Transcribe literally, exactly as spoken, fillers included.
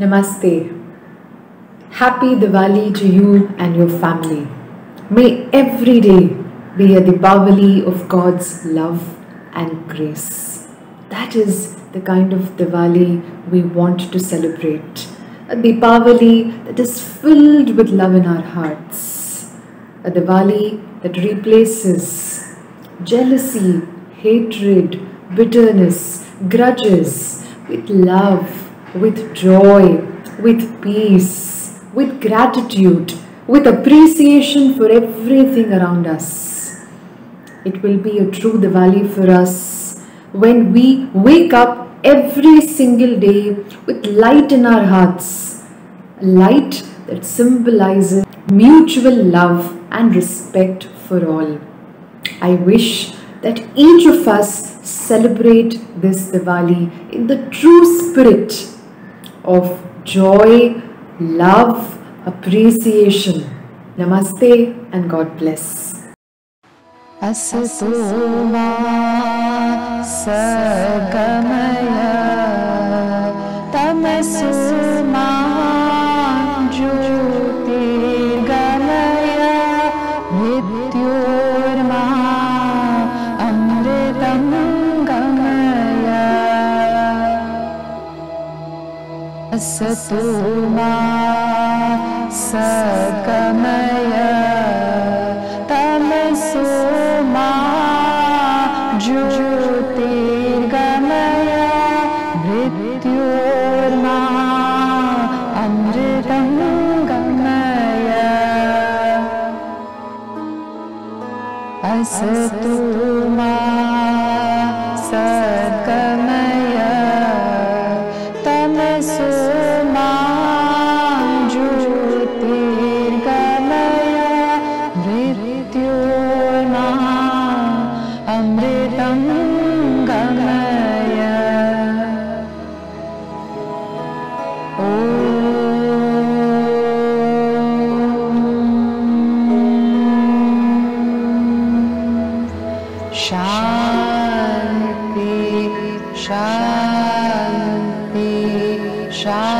Namaste. Happy Diwali to you and your family. May every day be a Diwali of God's love and grace. That is the kind of Diwali we want to celebrate. A Diwali that is filled with love in our hearts. A Diwali that replaces jealousy, hatred, bitterness, grudges with love, with joy, with peace, with gratitude, with appreciation for everything around us. It will be a true Diwali for us when we wake up every single day with light in our hearts, a light that symbolizes mutual love and respect for all. I wish that each of us celebrate this Diwali in the true spirit of joy, love, appreciation. Namaste and God bless. Asato ma sadgamaya, tamaso ma jyotirgamaya, mrityorma amritam gamaya. asato ma sadgamaya, tamaso ma jyotirgamaya, mrityorma amritam gamaya. asato ma sadgamaya, tamaso Shanti, Shanti, Shanti.